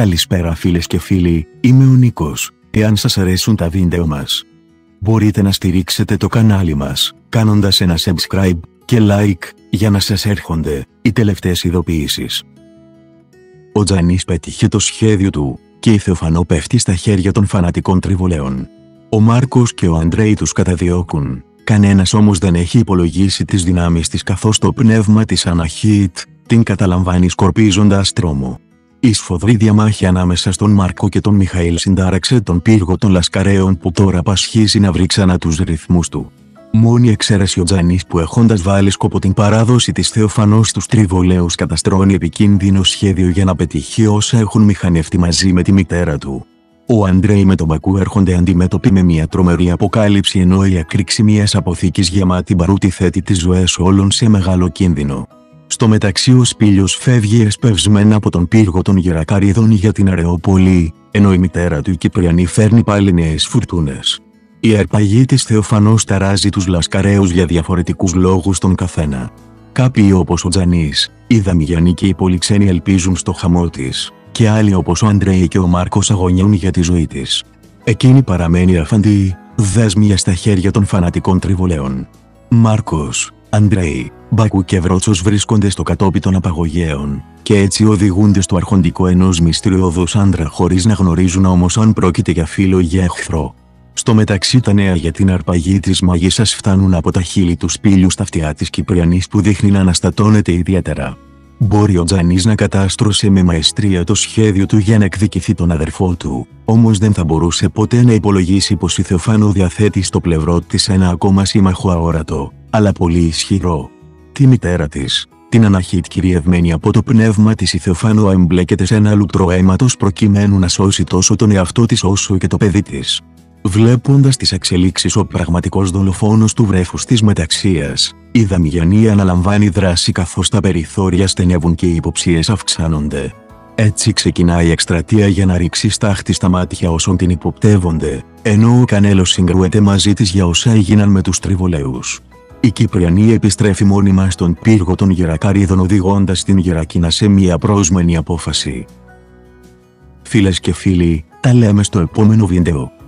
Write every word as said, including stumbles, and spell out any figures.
Καλησπέρα φίλες και φίλοι, είμαι ο Νίκος. Εάν σας αρέσουν τα βίντεο μας, μπορείτε να στηρίξετε το κανάλι μας, κάνοντας ένα subscribe και like, για να σας έρχονται οι τελευταίες ειδοποιήσεις. Ο Τζανής πέτυχε το σχέδιο του, και η Θεοφανό πέφτει στα χέρια των φανατικών τριβολέων. Ο Μάρκος και ο Αντρέι τους καταδιώκουν, κανένας όμως δεν έχει υπολογίσει τις δυνάμεις της, καθώς το πνεύμα της Αναχίτ την καταλαμβάνει σκορπίζοντας τρόμο. Η σφοδρή διαμάχη ανάμεσα στον Μάρκο και τον Μιχαήλ συντάραξε τον πύργο των Λασκαρέων, που τώρα πασχίζει να βρει ξανά τους ρυθμούς του. Μόνη εξαίρεση ο Τζανής, που έχοντας βάλει σκοπό την παράδοση της Θεοφανός στους τριβολέους, καταστρώνει επικίνδυνο σχέδιο για να πετύχει όσα έχουν μηχανευτεί μαζί με τη μητέρα του. Ο Αντρέι με τον Μπακού έρχονται αντιμέτωποι με μια τρομερή αποκάλυψη, ενώ η ακρίξη μιας αποθήκης γεμάτη μπαρούτι θέτει τις ζωές όλων σε μεγάλο κίνδυνο. Στο μεταξύ ο Σπήλιος φεύγει εσπευσμένα από τον πύργο των Γερακαρίδων για την Αρεόπολη, ενώ η μητέρα του η Κυπριανή φέρνει πάλι νέες φουρτούνες. Η αρπαγή της Θεοφανός ταράζει τους Λασκαρέους για διαφορετικούς λόγους τον καθένα. Κάποιοι όπως ο Τζανής, οι Δαμιγενή και οι Πολυξένη ελπίζουν στο χαμό της, και άλλοι όπως ο Αντρέι και ο Μάρκος αγωνιούν για τη ζωή της. Εκείνη παραμένει αφαντή, δέσμια στα χέρια των φανατικών τριβολέων. Μάρκος, Αντρέι, Μπακού και Βρότσος βρίσκονται στο κατόπι των απαγωγέων, και έτσι οδηγούνται στο αρχοντικό ενός μυστηριώδους άντρα, χωρίς να γνωρίζουν όμως αν πρόκειται για φίλο ή για εχθρό. Στο μεταξύ τα νέα για την αρπαγή της μαγισσάς φτάνουν από τα χείλη του Σπήλιου στα αυτιά της Κυπριανής, που δείχνει να αναστατώνεται ιδιαίτερα. Μπορεί ο Τζανής να κατάστρωσε με μαεστρία το σχέδιο του για να εκδικηθεί τον αδερφό του, όμως δεν θα μπορούσε ποτέ να υπολογίσει πως η Θεοφάνο διαθέτει στο πλευρό της ένα ακόμα σύμμαχο αόρατο, αλλά πολύ ισχυρό. Τη μητέρα της, την Αναχίτ, κυριευμένη από το πνεύμα της, η Θεοφάνο εμπλέκεται σε ένα λουτρό αίματος προκειμένου να σώσει τόσο τον εαυτό της όσο και το παιδί της. Βλέποντας τις εξελίξεις, ο πραγματικός δολοφόνος του βρέφους της μεταξίας, η Δαμιανή αναλαμβάνει δράση, καθώς τα περιθώρια στενεύουν και οι υποψίες αυξάνονται. Έτσι ξεκινάει η εκστρατεία για να ρίξει στάχτη στα μάτια όσων την υποπτεύονται, ενώ ο Κανέλος συγκρούεται μαζί της για όσα έγιναν με τους τριβολέους. Η Κυπριανή επιστρέφει μόνιμα στον πύργο των Γερακαρίδων, οδηγώντας την Γερακίνα σε μια πρόσμενη απόφαση. Φίλες και φίλοι, τα λέμε στο επόμενο βίντεο.